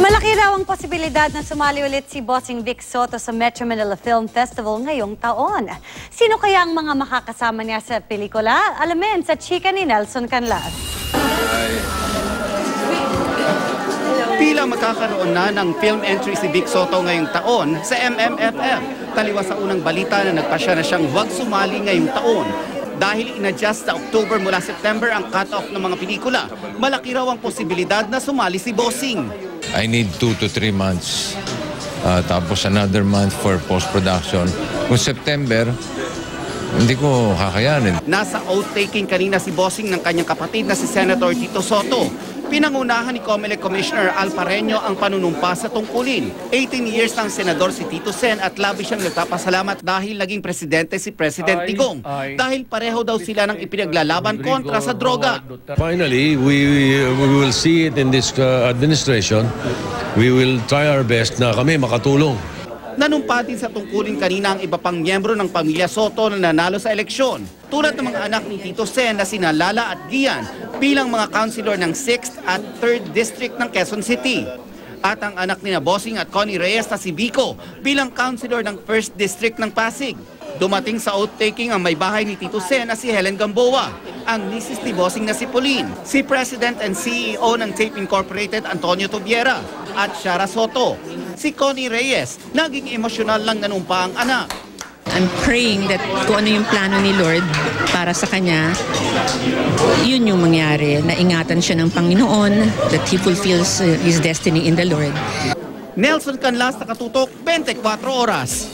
Malaki raw ang posibilidad na sumali ulit si Bossing Vic Sotto sa Metro Manila Film Festival ngayong taon. Sino kaya ang mga makakasama niya sa pelikula? Alamin sa chika ni Nelson Canlas. Pila makakaroon na ng film entry si Vic Sotto ngayong taon sa MMFF. Taliwa sa unang balita na nagpasya na siyang huwag sumali ngayong taon. Dahil inadjust sa October mula September ang cut-off ng mga pelikula, malaki raw ang posibilidad na sumali si Bossing. I need 2 to 3 months, tapos another month for post-production. Kung September, hindi ko kakayanin. Nasa oath-taking kanina si Bossing ng kanyang kapatid na si Senator Tito Sotto. Pinangunahan ni COMELEC Commissioner Alfareño ang panunumpa sa tungkulin. 18 years ng senador si Tito Sen at labi siyang nagpapasalamat dahil naging presidente si Presidente Gomes. Dahil pareho daw sila ng ipinaglalaban kontra sa droga. Finally, we will see it in this administration. We will try our best na kami makatulong. Nanumpa din sa tungkulin kanina ang iba pang miyembro ng pamilya Sotto na nanalo sa eleksyon. Tulad ng mga anak ni Tito Sen na sina Lala at Gian bilang mga councilor ng 6th at 3rd District ng Quezon City. At ang anak ni Bossing at Connie Reyes na si Biko bilang councilor ng 1st District ng Pasig. Dumating sa oath-taking ang may bahay ni Tito Sen na si Helen Gamboa, ang misis ni Bossing na si Pauline, si President and CEO ng Tape Incorporated Antonio Tobiera at Shara Sotto. Si Connie Reyes, naging emosyonal lang nanumpa ang anak. I'm praying that kung ano yung plano ni Lord para sa kanya, yun yung mangyari. Naingatan siya ng Panginoon, that he fulfills his destiny in the Lord. Nelson Canlas, Nakatutok, 24 Oras.